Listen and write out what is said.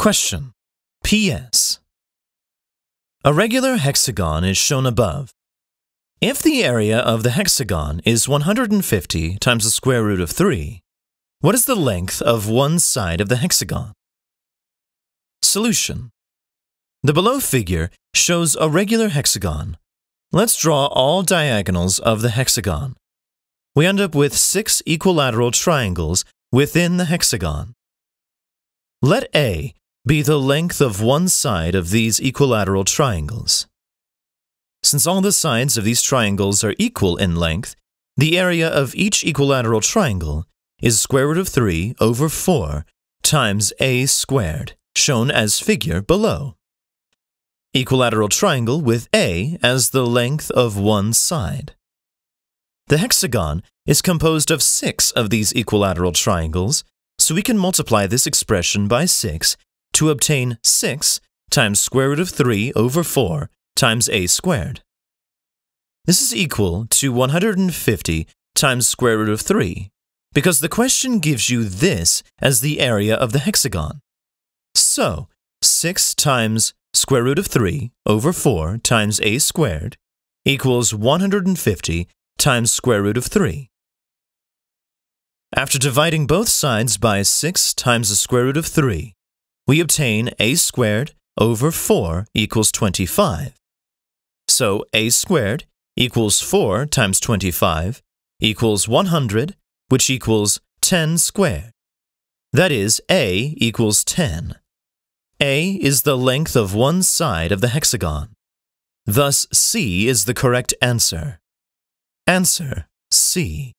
Question. P.S. A regular hexagon is shown above. If the area of the hexagon is 150 times the square root of 3, what is the length of one side of the hexagon? Solution. The below figure shows a regular hexagon. Let's draw all diagonals of the hexagon. We end up with 6 equilateral triangles within the hexagon. Let A be the length of one side of these equilateral triangles. Since all the sides of these triangles are equal in length, the area of each equilateral triangle is square root of 3 over 4 times A squared, shown as figure below. Equilateral triangle with A as the length of one side. The hexagon is composed of 6 of these equilateral triangles, so we can multiply this expression by 6 to obtain 6 times square root of 3 over 4 times A squared. This is equal to 150 times square root of 3, because the question gives you this as the area of the hexagon. So, 6 times square root of 3 over 4 times A squared equals 150 times square root of 3. After dividing both sides by 6 times the square root of 3, we obtain A squared over 4 equals 25. So A squared equals 4 times 25 equals 100, which equals 10 squared. That is, A equals 10. A is the length of one side of the hexagon. Thus, C is the correct answer. Answer C.